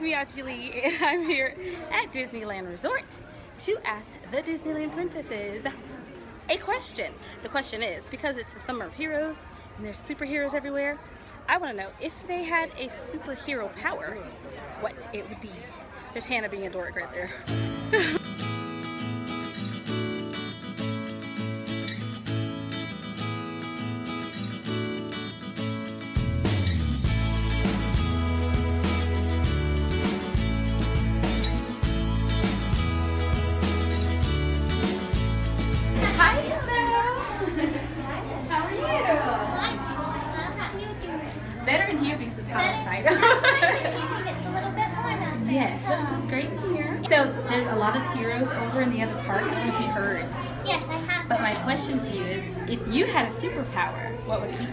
it's me, Audrey Lee, and I'm here at Disneyland Resort to ask the Disneyland princesses a question. The question is, because it's the Summer of Heroes and there's superheroes everywhere, I want to know if they had a superhero power, what it would be. There's Hannah being a dork right there. Yes, so it feels great in here. So there's a lot of heroes over in the other park. I don't know if you heard. Yes, I have. But my question for you is, if you had a superpower, what would it be?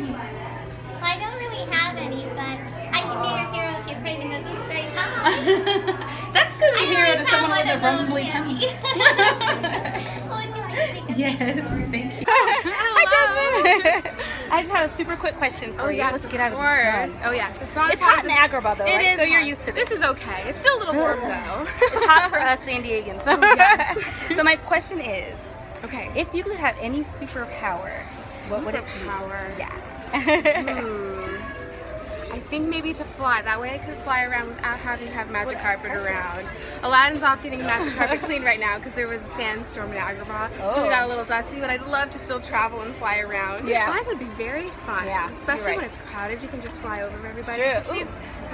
Well, I don't really have any, but I can be your hero if you're craving a gooseberry tummy. That's going to be a hero to someone with a rumbly tummy. What would you like to think of? Yes, thank you. Hi, Jasmine. I just have a super quick question for you. Yeah, let's get out of the sun. Oh yeah, it's hot in Agrabah though, right? So you're used to this. This is okay. It's still a little warm though. It's hot for us San Diegans. Oh, yes. So my question is, okay, if you could have any superpower, what would it be? Superpower. Yeah. I think maybe to fly. That way I could fly around without having to have magic carpet around. Aladdin's not getting magic carpet clean right now because there was a sandstorm in Agrabah, so we got a little dusty, but I'd love to still travel and fly around. Yeah. Flying would be very fun, especially when it's crowded. You can just fly over everybody. It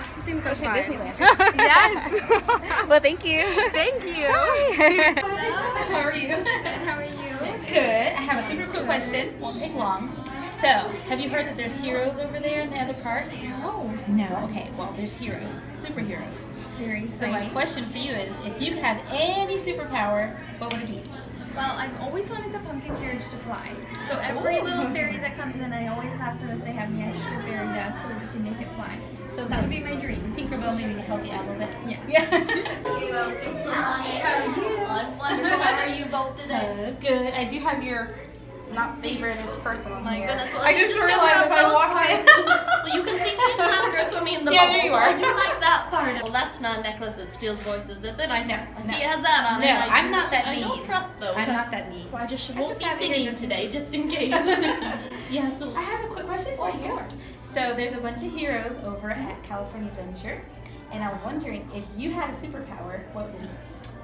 just seems so fun. Disneyland. Yes. Well, thank you. Thank you. Hello. How are you? Good. How are you? Good. I have a super quick question. Won't take long. So, have you heard that there's heroes over there in the other park? No. No? Okay, well, there's heroes. Superheroes. Very exciting. So my question for you is, if you could have any superpower, what would it be? Well, I've always wanted the pumpkin carriage to fly. So every little fairy that comes in, I always ask them if they have any extra fairy dust so we can make it fly. So that would be my dream. Tinkerbell maybe to help you out a little bit? Yes. How are you both today? Good. I do have your... Not favorite is personal. My goodness. Well, I just realized I walked in. Well, you can see me in flounders swimming in the bubbles. Yeah, there you are. I do like that part. Well, that's not a necklace that steals voices, is it? I know. I see it has that on it. No, I'm not that neat. I don't trust those. I'm not that neat. So I just won't be singing today, just in case. Yeah, so I have a quick question for you. So there's a bunch of heroes over at California Adventure, and I was wondering, if you had a superpower, what would it be?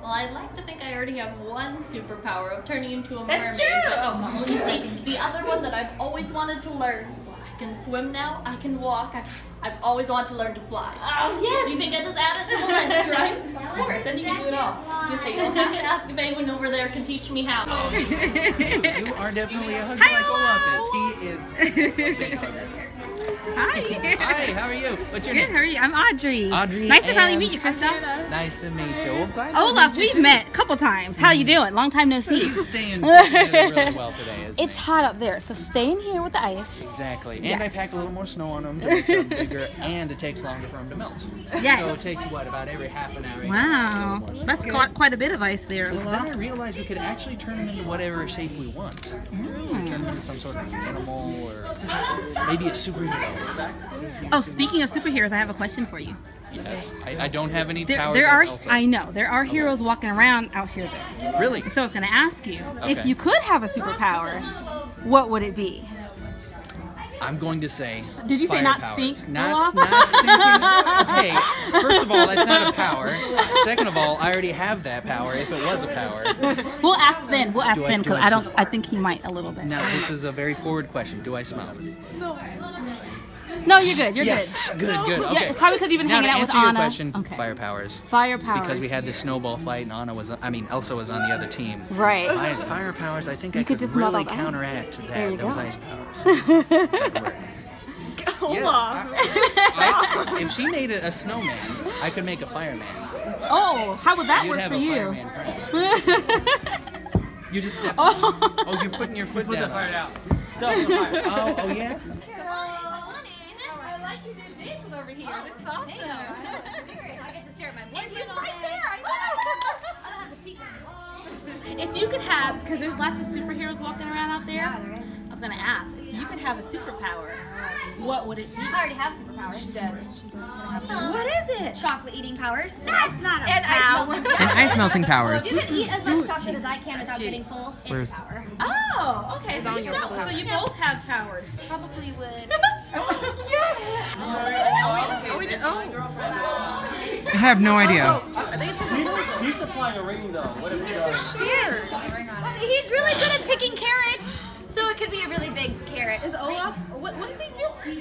Well, I'd like to think I already have one superpower of turning into a mermaid. That's true! So, the other one that I've always wanted to learn. I can swim now, I can walk, I've always wanted to learn to fly. Oh, yes! You think I just add it to the list, right? Well, of course, then you can do it all. Just say, you'll have to ask if anyone over there can teach me how. You are definitely a hugger like Olaf is. He is. Hi. Hi, how are you? What's your name? Good, how are you? I'm Audrey. Audrey. Nice to finally meet you, Kristoff. Nice to meet you. Well, glad Olaf, we've met a couple times. How you doing? Long time no see. He's staying really well today, isn't It's hot up there, so stay in here with the ice. Exactly. And I packed a little more snow on them to make them bigger, and it takes longer for them to melt. Yes. So it takes, what, about every half an hour? Wow. That's quite a bit of ice there, Olaf. Then I realized we could actually turn them into whatever shape we want. Mm. Turn them into some sort of animal, or maybe it's superhero. Oh, speaking of superheroes, I have a question for you. Yes, I don't have any powers. There are heroes walking around out here though. Really? So I was going to ask you, if you could have a superpower, what would it be? I'm going to say Did you say not stink? Not stinking. Okay, first of all, that's not a power. Second of all, I already have that power if it was a power. We'll ask Sven. We'll ask Sven because I think he might a little bit. Now, this is a very forward question. Do I smell? No. No, you're good. You're good. Yes, good. Okay. Yeah, probably could even hang out with Anna. Now to answer your question, firepowers. Firepowers. Because we had this snowball fight, and Elsa was on the other team. Right. If I had firepowers, I think I could just really counteract that. Those ice powers. If she made a snowman, I could make a fireman. Oh, how would that work for you? You just step. Oh, you're putting your foot down. Put the fire out. Stop the fire. Oh yeah. Over here. Oh, this is awesome. I get to stare at my boyfriend. He's right there. I know. I don't have to peek at him. If you could have, because there's lots of superheroes walking around out there, I was going to ask, if you could have a superpower, what would it be? I already have superpowers. What it? Chocolate eating powers. That's not a power. And ice melting powers. You can eat as much chocolate as I can without getting full. It's power. Oh, okay. So you both have powers. Probably would. Yes. I have no idea. He's applying a rating though. He's really good at picking carrots, so it could be a really big carrot. Is Olaf? What does he do?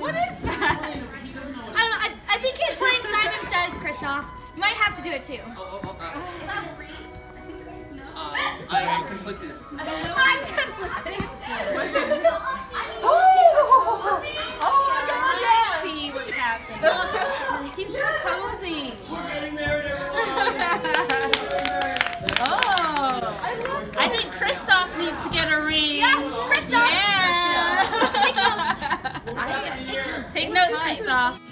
What is that? I don't know. I think he's playing Simon Says, Kristoff. You might have to do it too. I'm conflicted. I'm conflicted. Oh my God! Yeah. See what happens. He's proposing. We're getting married, everyone. Oh! I think Kristoff needs to get a ring. Yeah, Kristoff. Yeah. Take notes, Kristoff.